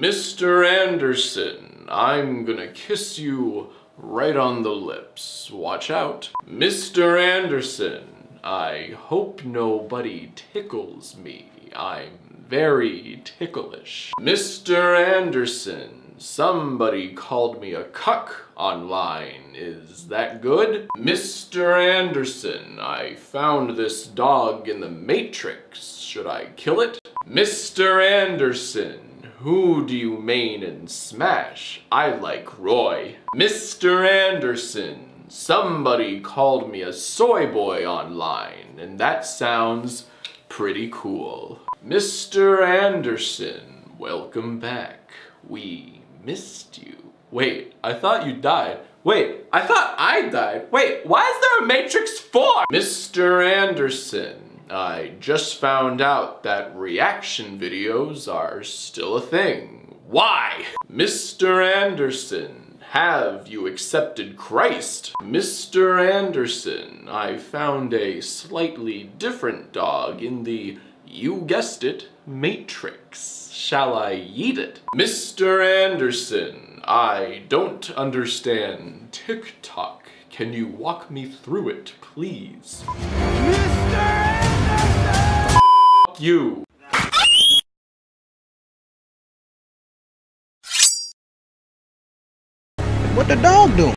Mr. Anderson, I'm gonna kiss you right on the lips. Watch out. Mr. Anderson, I hope nobody tickles me. I'm very ticklish. Mr. Anderson, somebody called me a cuck online. Is that good? Mr. Anderson, I found this dog in the Matrix. Should I kill it? Mr. Anderson, who do you main and smash? I like Roy. Mr. Anderson, somebody called me a soy boy online, and that sounds pretty cool. Mr. Anderson, welcome back. We missed you. Wait, I thought you died. Wait, I thought I died. Wait, why is there a Matrix 4? Mr. Anderson, I just found out that reaction videos are still a thing. Why? Mr. Anderson, have you accepted Christ? Mr. Anderson, I found a slightly different dog in the, you guessed it, Matrix. Shall I eat it? Mr. Anderson, I don't understand TikTok. Can you walk me through it, please? Mr. Anderson! You. What the dog doing?